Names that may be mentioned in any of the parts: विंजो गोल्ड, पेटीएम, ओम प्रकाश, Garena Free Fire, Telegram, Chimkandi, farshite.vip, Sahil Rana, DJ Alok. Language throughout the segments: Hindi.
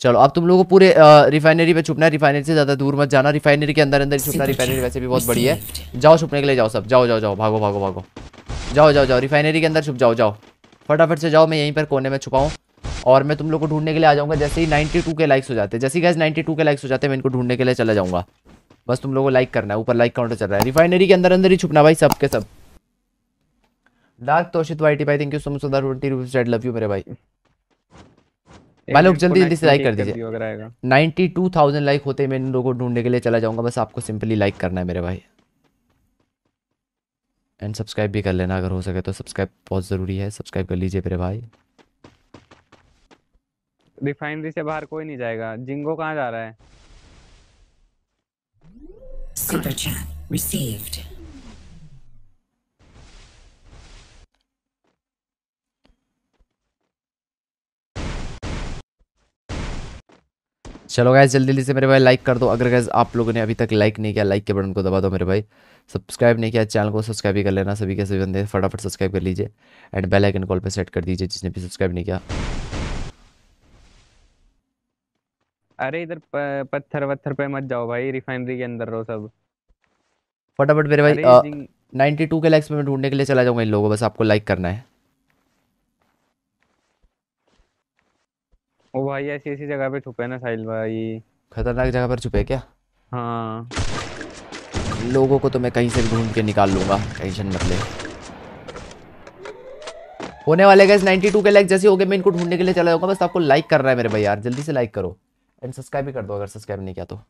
चलो अब तुम लोगों को पूरे रिफाइनरी पे छुपना है, रिफाइनरी से ज़्यादा दूर मत जाना, रिफाइनरी के अंदर अंदर छुपना, रिफाइनरी वैसे भी बहुत बड़ी है, जाओ छुपने के लिए जाओ सब, जाओ जाओ जाओ, भागो भागो भागो, जाओ जाओ जाओ रिफाइनरी के अंदर छुप जाओ, जाओ फटाफट से जाओ, मैं यहीं पर कोने में छुपाऊँ और मैं तुम लोग को ढूंढने के लिए आ जाऊँगा जैसे ही 92 के लाइक्स हो जाते हैं, जैसे ही गैस 92 के लाइक्स हो जाते हैं मैं इनको ढूंढने के लिए चला जाऊँगा, बस तुम लोगों को लाइक करना है, ऊपर लाइक काउंटर चल रहा है, रिफाइनरी के अंदर अंदर ही छुपना भाई सब के सब। डार्क तोशित वाईटी भाई thank you so much for the 20 rupees, I love you मेरे भाई। भाई लोग जल्दी जल्दी से लाइक कर दीजिए, 92000 लाइक होते मैं इन लोगों को ढूंढने के लिए चला जाऊंगा, बस आपको सिंपली लाइक करना है मेरे भाई, एंड सब्सक्राइब भी कर लेना अगर हो सके तो, सब्सक्राइब बहुत जरूरी है, सब्सक्राइब कर लीजिए मेरे भाई। रिफाइनरी से बाहर कोई नहीं जाएगा, जिंगो कहाँ जा रहा है? Super chat received. चलो गाइस जल्दी जल्दी से मेरे भाई लाइक कर दो, अगर गाइस आप लोगों ने अभी तक लाइक नहीं किया लाइक के बटन को दबा दो मेरे भाई, सब्सक्राइब नहीं किया चैनल को सब्सक्राइब ही कर लेना, सभी के सभी बंदे फटाफट सब्सक्राइब कर लीजिए एंड बेल आइकन कॉल पे सेट कर दीजिए जिसने भी सब्सक्राइब नहीं किया। अरे इधर पत्थर वत्थर पे मत जाओ भाई, रिफाइनरी के अंदर रहो सब। फटाफट मेरे भाई 92 के लाइक्स पे मैं ढूंढने के लिए चला जाऊंगा इन लोगों, बस आपको लाइक करना है। ओ भाई ऐसी ऐसी जगह पे छुपे ना साहिल भाई, खतरनाक जगह पर छुपे क्या? हाँ लोगों को तो मैं कहीं से ढूंढ के निकाल लूंगा, टेंशन मत ले। होने वाले गाइस 92 के लाइक जैसे हो गए मैं इनको ढूंढने के लिए चला जाऊंगा, बस आपको लाइक करना है मेरे भाई यार, जल्दी से लाइक करो एंड सब्सक्राइब भी कर दो अगर सब्सक्राइब नहीं किया तो।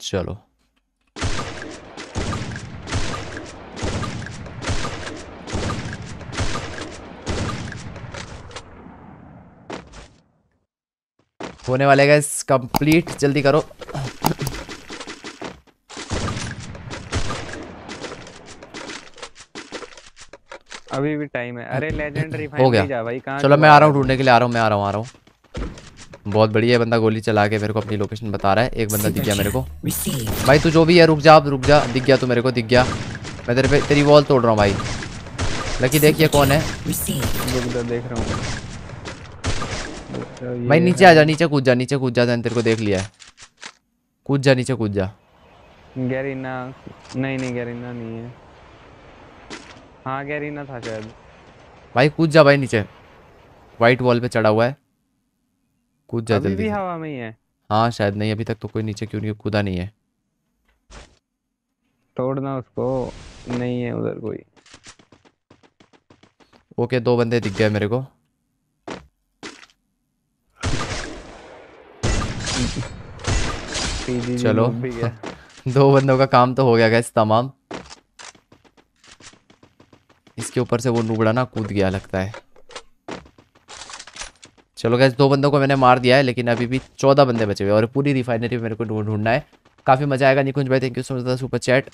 चलो होने वाले गाइस कंप्लीट, जल्दी करो। अभी भी टाइम है। अरे लेजेंड रिफाइनरी जा भाई, कहां? चलो मैं आ रहा हूं ढूंढने के लिए, आ रहा हूं। बहुत बढ़िया, बंदा गोली चला के मेरे को अपनी लोकेशन बता रहा है। एक बंदा दिख गया मेरे को भाई, तू जो भी है रुक जा, दिख गया तू मेरे को, दिख गया। मैं तेरे पे तेरी वॉल तोड़ रहा हूं भाई। लकी देखिए कौन है, देख रहा हूं भाई। नीचे आजा, नीचे कूद जा, तेरे को देख लिया है। कूद जा। गैरीना नहीं, गैरीना नहीं है। हाँ गैरीना था शायद। भाई कूद जा भाई, नीचे व्हाइट वॉल पे चढ़ा हुआ है, कूद जा जल्दी। अभी भी हवा में ही है। हाँ शायद नहीं, अभी तक तो कोई नीचे क्यों नहीं कूदा नहीं है। तोड़ना उसको, नहीं है उधर कोई। ओके दो बंदे दिख गए मेरे को। चलो दो बंदों का काम तो हो गया गाइस तमाम। इसके ऊपर से वो नुबड़ा ना कूद गया लगता है। चलो गाइस दो बंदों को मैंने मार दिया है, लेकिन अभी भी 14 बंदे बचे हुए और पूरी रिफाइनरी मेरे को ढूंढना है। काफी मजा आएगा। निकुंज भाई thank you so much super chat.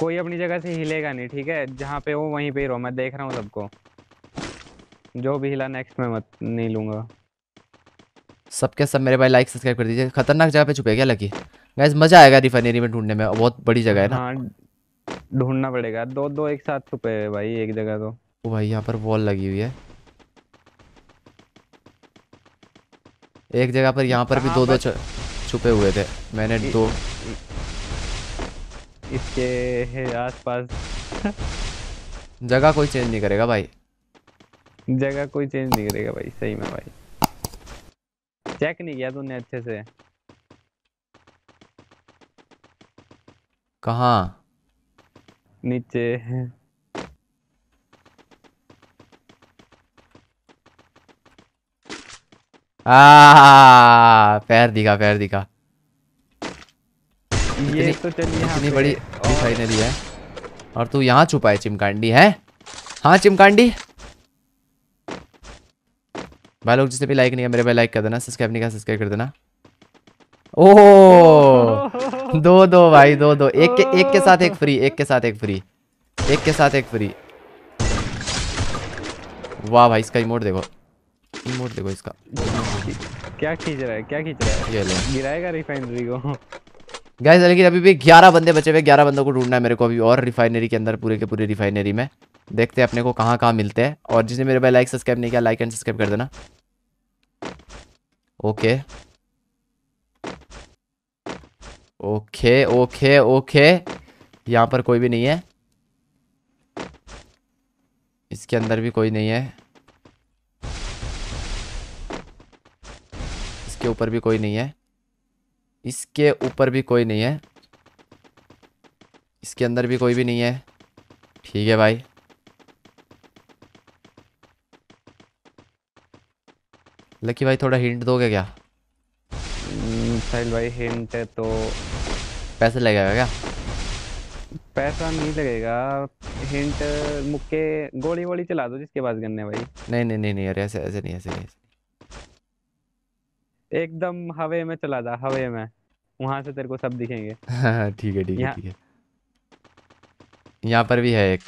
कोई अपनी जगह से हिलेगा नहीं, ठीक है? जहाँ पे हो वहीं पे रहो, मैं देख रहा हूँ सबको। जो भी हिला नेक्स्ट में मत, नहीं लूंगा। सबके सब मेरे भाई लाइक सब्सक्राइब कर दीजिए। खतरनाक जगह पे छुपे क्या लकी? गाइस मजा आएगा रिफाइनरी में ढूंढने में, बहुत बड़ी जगह है ना। हाँ ढूंढना पड़ेगा, दो दो एक साथ छुपे हैं भाई एक जगह तो। ओ भाई यहाँ पर वॉल लगी हुई है एक जगह पर, यहाँ पर भी दो दो छुपे हुए थे। मैंने दो इसके आस पास जगह कोई चेंज नहीं करेगा भाई, जगह कोई चेंज नहीं करेगा भाई, सही में भाई। चेक नहीं किया तूने अच्छे से। कहाँ? नीचे। पैर दिखा। ये तो चलिए इतनी बड़ी रिफाइनरी है और तू यहाँ छुपा है। चिमकांडी है? हाँ चिमकांडी। भाई लोग जिसने भी लाइक नहीं है मेरे भाई लाइक कर देना, सब्सक्राइब नहीं किया सब्सक्राइब कर देना। ओह दो भाई दो, एक के साथ एक फ्री। वाह भाई इसका इमोट देखो इसका। क्या खींच रहा है ये ले, गिराएगा रिफाइनरी को गाइस। लेकिन अभी भी 11 बंदे बचे हुए, 11 बंदों को ढूंढना है मेरे को अभी और रिफाइनरी के अंदर, पूरे के पूरे रिफाइनरी में। देखते हैं अपने को कहाँ कहाँ मिलते हैं। और जिसने मेरे भाई लाइक सब्सक्राइब नहीं किया लाइक एंड सब्सक्राइब कर देना। ओके ओके ओके ओके, यहाँ पर कोई भी नहीं है, इसके अंदर भी कोई नहीं है, इसके ऊपर भी कोई नहीं है, इसके ऊपर भी कोई नहीं है, इसके अंदर भी कोई भी नहीं है। ठीक है भाई, लकी भाई थोड़ा हिंट दोगे क्या? साहिल भाई हिंट है तो पैसे लगेगा क्या? पैसा नहीं लगेगा, हिंट मुक्के गोली वोली चला दो जिसके पास गन्ने भाई। नहीं नहीं नहीं नहीं अरे ऐसे ऐसे नहीं, ऐसे नहीं, एकदम हवे में चला जा, हवे में, वहां से तेरे को सब दिखेंगे। ठीक है ठीक है ठीक है, यहाँ पर भी है एक,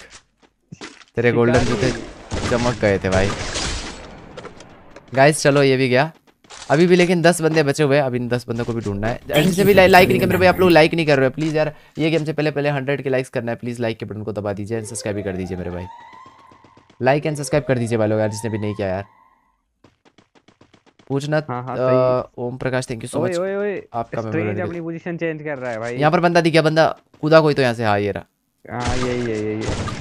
तेरे गोल्डन जूते चमक गए थे भाई। गाइस चलो ये भी गया, अभी भी लेकिन 10 बंदे बचे हुए हैं, अभी इन 10 बंदों को भी ढूंढना है। ऐसे से भी लाइक नहीं कर रहे भाई, आप लोग लाइक नहीं कर रहे हो, प्लीज़ यार ये गेम से पहले 100 के लाइक्स करना है, प्लीज़ लाइक के बटन को दबा दीजिए, सब्सक्राइब भी कर दीजिए मेरे भाई, लाइक एंड सब्सक्राइब कर दीजिए भाई लोग यार, जिसने भी नहीं किया यार। पूछना ओम प्रकाश, thank you so much, आपका पोजीशन चेंज कर रहा है भाई। यहाँ पर बंदा दिख गया, बंदा कूदा कोई तो यहाँ से, हाँ ये रहा, यही।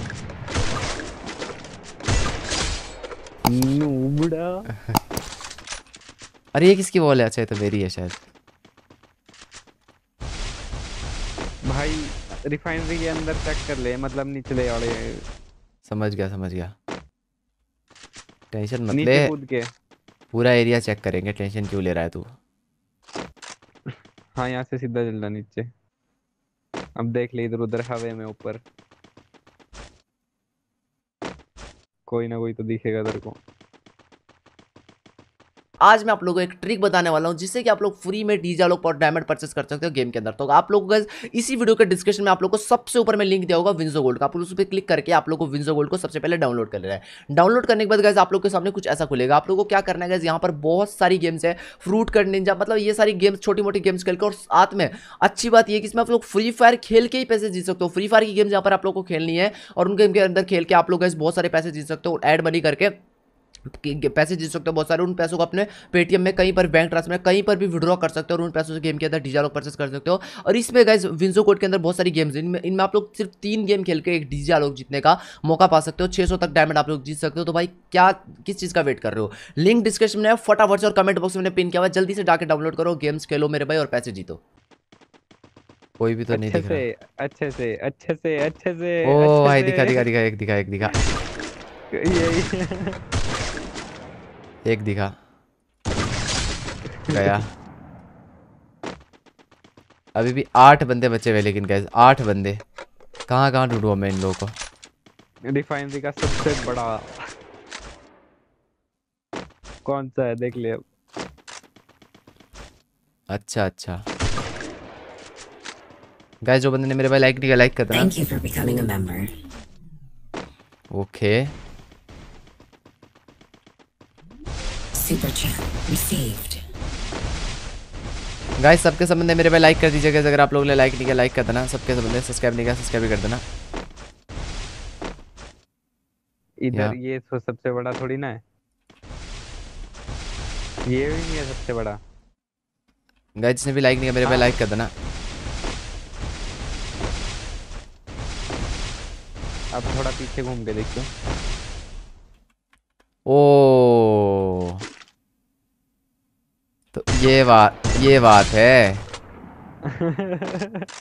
अरे ये किसकी वॉल है? अच्छा ये तो मेरी है शायद भाई, रिफाइनरी के अंदर चेक कर ले, मतलब निचले वाले। समझ गया समझ गया, टेंशन मत ले, नीचे कूद के पूरा एरिया चेक करेंगे, टेंशन क्यों ले रहा है तू। हाँ यहाँ से सीधा चलना नीचे, अब देख ले इधर उधर, हवे में, ऊपर, कोई ना कोई तो दिखेगा तेरे को। आज मैं आप लोगों को एक ट्रिक बताने वाला हूं जिससे कि आप लोग फ्री में डीजे आलोक पर डायमंड परचेस कर सकते हो गेम के अंदर। तो आप लोगों को इसी वीडियो के डिस्क्रिप्शन में आप लोगों को सबसे ऊपर में लिंक दिया होगा विंजो गोल्ड का, आप लोग उस पर क्लिक करके आप लोग को विंजो गोल्ड को सबसे पहले डाउनलोड कर लेना है। डाउनलोड करने के बाद गाइस आप लोग के सामने कुछ ऐसा खुलेगा, आप लोगों को क्या करना है गाइस, यहाँ पर बहुत सारी गेम्स है, फ्रूट कट निंजा, मतलब ये सारी गेम्स, छोटी मोटी गेम्स खेल के, और साथ में अच्छी बात यह कि इसमें आप लोग फ्री फायर खेल के ही पैसे जीत सकते हो। फ्री फायर की गेम्स यहाँ पर आप लोग को खेलनी है और उन गेम के अंदर खेल के आप लोग गाइस बहुत सारे पैसे जीत सकते हो, ऐड मनी करके पैसे जीत सकते हो बहुत सारे। उन पैसों को अपने पेटीएम में, कहीं पर बैंक ट्रांसफर में, कहीं पर भी विड्रॉ कर सकते हो और उन पैसों से गेम के अंदर डीजे आलोक परचेस कर सकते हो। और इसमें गाइस विंजो कोड के अंदर बहुत सारी गेम्स, इनमें आप लोग सिर्फ 3 गेम खेल के एक डीजे आलोक जीतने का मौका पा सकते हो, 600 तक डायमंड आप लोग जीत सकते हो। तो भाई क्या, किस चीज़ का वेट कर रहे हो? लिंक डिस्क्रिप्शन में, फटाफट से और कमेंट बॉक्स में पिन किया हुआ, जल्दी से जाकर डाउनलोड करो, गेम्स खेलो मेरे भाई और पैसे जीतो। कोई भी तो नहीं दिख रहा, अच्छे से अच्छे से अच्छे से, ओ भाई दिखा दिखा दिखा, एक दिखा एक दिखा, यही एक दिखा गया। अभी भी 8 बंदे बचे हुए, लेकिन गाइस 8 बंदे कहाँ कहाँ ढूंढूं मैं इन लोगों को? रिफाइनरी का सबसे बड़ा कौन सा है देख ले अब। अच्छा अच्छा गाइस, जो बंदे ने मेरे भाई लाइक नहीं किया लाइक कर देना। ओके गाइस, सबके संबंध मेरे पे लाइक कर दीजिएगा, अगर आप लोगों ने लाइक नहीं किया लाइक कर देना, सबके संबंध सब्सक्राइब नहीं किया सब्सक्राइब कर देना। इधर ये सबसे बड़ा थोड़ी ना है, ये भी नहीं है सबसे बड़ा। गाइस जिसने भी लाइक नहीं किया मेरे पे लाइक कर देना। अब थोड़ा पीछे घूम के देखो, ओ तो ये बात है।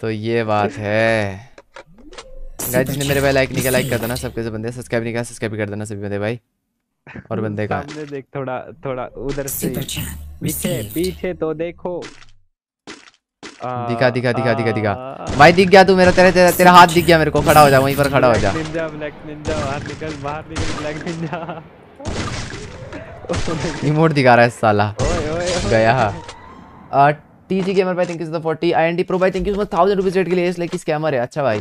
तो ये बात है, गाइस जिसने मेरे भाई लाइक नहीं किया लाइक कर देना, सबके से बंदे सब्सक्राइब नहीं किया सब्सक्राइब कर देना सभी बंदे भाई। और बंदे का सामने देख, थोड़ा थोड़ा उधर से पीछे पीछे तो देखो, दिखा दिखा दिखा दिखा दिखा भाई, दिख गया तू मेरा, तेरा हाथ दिख गया मेरे को, खड़ा हो जा वहीं पर, खड़ा हो जा इमोट दिखा रहा है साला, गया। टीजी गेमर भाई thank you so much 40, IND pro भाई thank you so much 1000 rupees rate के लिए, इसलिए किस कैमर है। अच्छा भाई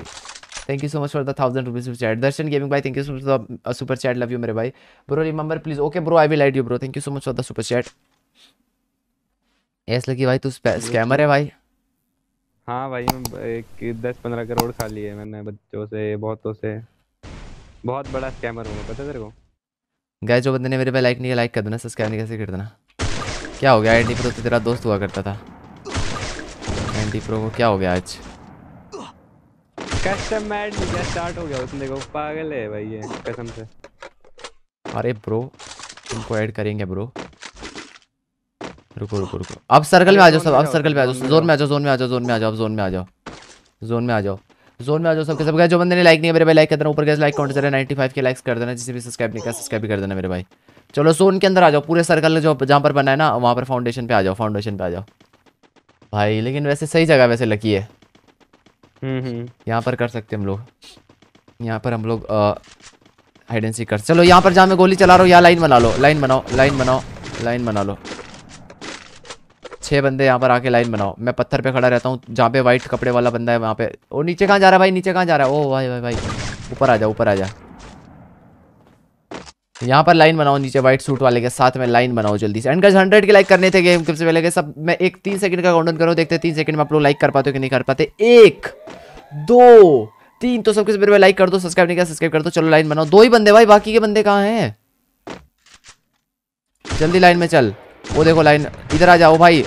thank you so much for the 1000 rupees chat. Darshan gaming भाई thank you so much the super chat, love you मेरे भाई। Bro remember please, okay bro I will light you bro, thank you so much for the super chat. ऐसा लगी भाई तू स्कैमर है भाई। हाँ भाई मैं एक 10-15 करोड़ खा लिए मैंने बच्चों से, बहुतों से, बहुत बड़ा स्कैमर हूँ पता तेरे को। गाइस जो बंदे ने मेरे पे लाइक नहीं किया लाइक कर देना सब्सक्राइब नहीं कर देना। क्या हो गया? एंटी प्रो तो तेरा दोस्त हुआ करता था। एंटी प्रो को क्या हो गया आज? कस्टम मैच स्टार्ट हो गया उसने, देखो पागल है भाई ये कसम से। अरे ब्रो तुमको ऐड करेंगे ब्रो, रुको रुको रुको। अब सर्कल में आ जाओ सब, अब सर्कल में आ जाओ, जोन में आ जाओ, जोन में आ जाओ, जोन में आ जाओ, जोन में आ जाओ, जोन में आ जाओ, जोन में आ जाओ सबके सब। गए जो बंदे ने लाइक नहीं है मेरे भाई लाइक कर देना, ऊपर गए लाइक काउंट चले 95 के लाइक्स कर देना। जिसे भी सब्सक्राइब नहीं किया सब्सक्राइब भी कर देना मेरे भाई। चलो जोन के अंदर आ जाओ, पूरे सर्कल जो जहाँ पर बना है ना वहाँ पर फाउंडेशन पे आ जाओ, फाउंडेशन पे आ जाओ भाई। लेकिन वैसे सही जगह वैसे लकी है, यहाँ पर कर सकते हम लोग, यहाँ पर हम लोग हाइड एंड सीक कर। चलो यहाँ पर जहाँ मैं गोली चला रहा हूँ यहाँ लाइन बना लो, लाइन बनाओ, लाइन बनाओ, लाइन बना लो। 6 बंदे यहाँ पर आके लाइन बनाओ। मैं पत्थर पे खड़ा रहता हूँ जहाँ पे वाइट कपड़े वाला बंदा है वहाँ पे। ओ नीचे कहाँ जा रहा है भाई, नीचे कहाँ जा रहा है? ओ भाई भाई भाई ऊपर आ जा, ऊपर आ जा। यहाँ पर लाइन बनाओ नीचे वाइट सूट वाले के साथ में लाइन बनाओ जल्दी से। एंड गाइस 100 के लाइक करने थे गेम सबसे पहले के सब। मैं एक 3 सेकंड का काउंटन करूँ, देखते 3 सेकंड में आप लोग लाइक कर पाते हो कि नहीं कर पाते। 1 2 3 तो सब किसी मेरे लाइक कर दो, सब्सक्राइब नहीं किया सब्सक्राइब कर दो। चलो लाइन बनाओ, 2 ही बंदे भाई, बाकी के बंदे कहाँ हैं? जल्दी लाइन में चल। वो देखो लाइन, इधर आ जाओ भाई,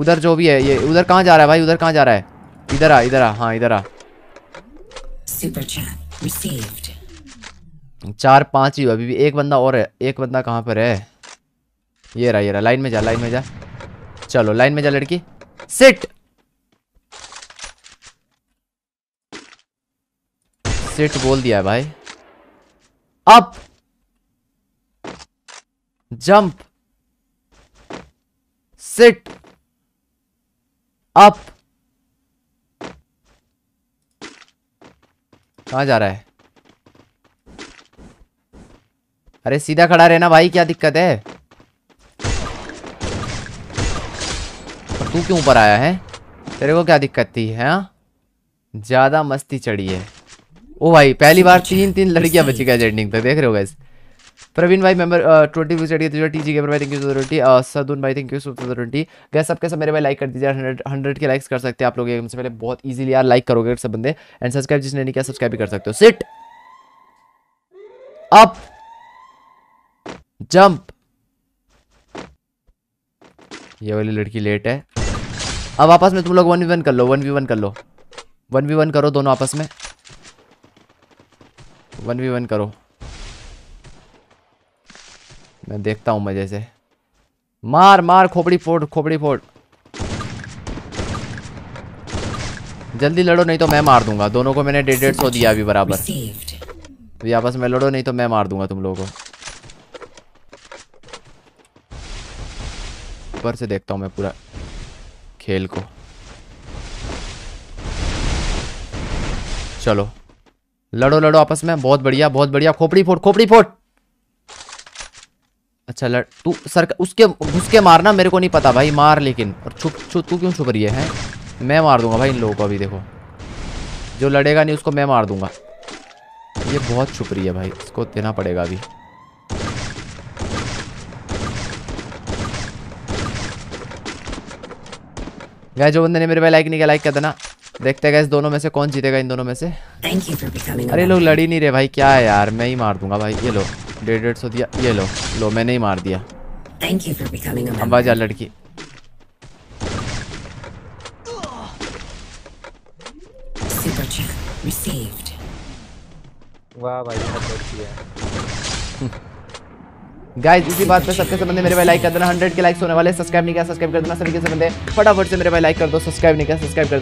उधर जो भी है ये। उधर कहाँ जा रहा है भाई, उधर कहाँ जा रहा है? इधर आ, इधर आ, हाँ इधर आ। 4 5 ही हुआ अभी भी, एक बंदा और है। एक बंदा कहाँ पर है? ये रहा, ये रहा। लाइन में जा, लाइन में जा, चलो लाइन में जा लड़की। सिट सिट बोल दिया भाई। Up jump sit up. कहाँ जा रहा है? अरे सीधा खड़ा रहना भाई, क्या दिक्कत है? तू क्यों ऊपर आया है? तेरे को क्या दिक्कत थी है? ज्यादा मस्ती चढ़ी है। ओ भाई पहली बार 3 3 लड़कियां बची गई एंडिंग तक, देख रहे हो गाइस। प्रवीण भाई मेंबर 20 व्यूज एड किया, टीजी गेमर भाई थैंक यू 20। सदुन भाई थैंक यू 20। गाइस सबके सब मेरे भाई लाइक कर दीजिए, 100 के लाइक्स कर सकते हैं आप लोग गेम से पहले बहुत इजीली यार। लाइक करोगे सब बंदे, एंड सब्सक्राइब जिसने नहीं किया सब्सक्राइब भी कर सकते हो। Sit up jump. ये वाली लड़की लेट है। अब आपस में तुम लोग 1v1 कर लो, 1v1 कर लो, 1v1 करो दोनों आपस में, 1v1 करो। मैं देखता हूं मजे से, मार मार खोपड़ी फोड़, खोपड़ी फोड़। जल्दी लड़ो नहीं तो मैं मार दूंगा। दोनों को मैंने 150 दिया अभी बराबर। तो ये आपस में लड़ो नहीं तो मैं मार दूंगा तुम लोगों को। ऊपर से देखता हूं मैं पूरा खेल को। चलो लड़ो लड़ो आपस में, बहुत बढ़िया बहुत बढ़िया। खोपड़ी फोड़, खोपड़ी फोड़। अच्छा लड़ तू सर, उसके घुस के मारना, मेरे को नहीं पता भाई मार। लेकिन और छुप छुप, तू क्यों छुप रही है? मैं मार दूंगा भाई इन लोगों को अभी। देखो जो लड़ेगा नहीं उसको मैं मार दूंगा। ये बहुत छुप रही है भाई, इसको देना पड़ेगा अभी। गाइस जो बंदे ने मेरे पे लाइक नहीं किया लाइक कर देना। देखते हैं गाइस दोनों में से कौन जीतेगा इन दोनों में से। अरे लोग लड़ ही नहीं रहे भाई, क्या है यार? मैं ही मार दूंगा भाई। ये लो 150 दिया, ये लो लो मैंने ही मार दिया। आवाज आ लड़की, वाह भाई। गाइस इसी बात पे सबके संबंधे मेरे भाई लाइक कर देना, 100 के लाइक्स होने वाले। सब्सक्राइब नहीं किया सब्सक्राइब कर देना सभी के संबंधे, फटाफट से मेरे भाई लाइक कर दो, सब्सक्राइब नहीं किया सब्सक्राइब कर।